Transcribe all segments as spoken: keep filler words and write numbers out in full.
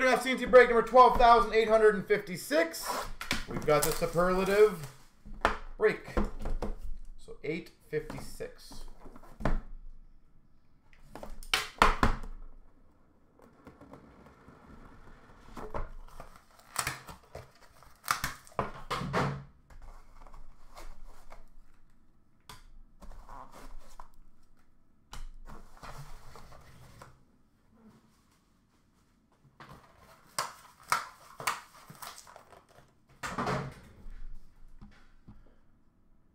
Autograph C N C break number twelve thousand eight hundred fifty-six. We've got the superlative break. So eight fifty-six.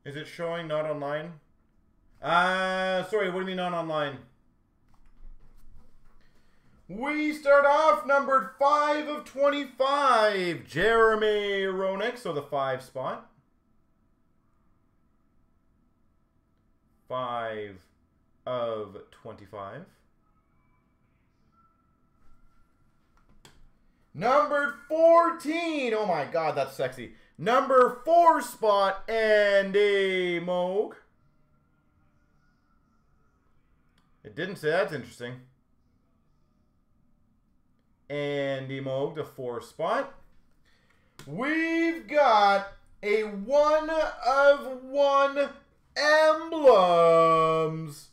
Is it showing not online? Uh, sorry, what do you mean not online? We start off numbered five of twenty-five. Jeremy Roenick, so the five spot. five of twenty-five. Numbered fourteen. Oh my God, that's sexy. Number four spot, Andy Moog. It didn't say, that's interesting. Andy Moog, the four spot. We've got a one of one emblems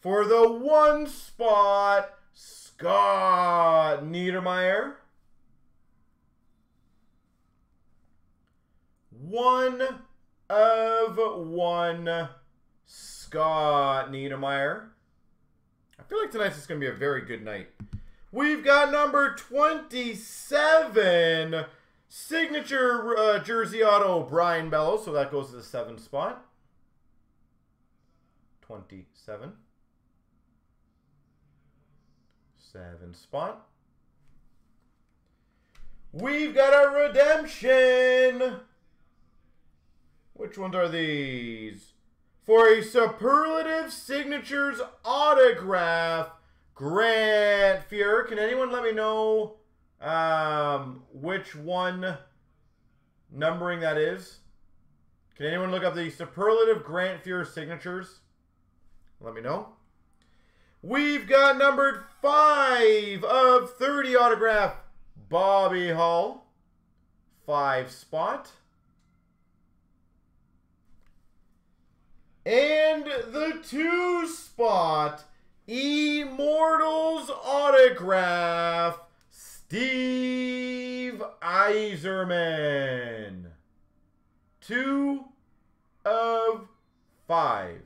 for the one spot, Scott Niedermayer. One of one, Scott Niedermayer. I feel like tonight's just going to be a very good night. We've got number twenty-seven, signature uh, jersey auto, Brian Bellow. So that goes to the seven spot. twenty-seven. Seven spot. We've got a redemption. Which ones are these? For a superlative signatures autograph, Grant Fuhr. Can anyone let me know um, which one numbering that is? Can anyone look up the superlative Grant Fuhr signatures? Let me know. We've got numbered five of thirty autograph, Bobby Hull. Five spot. And the two spot, Immortals autograph, Steve Yzerman. Two of five.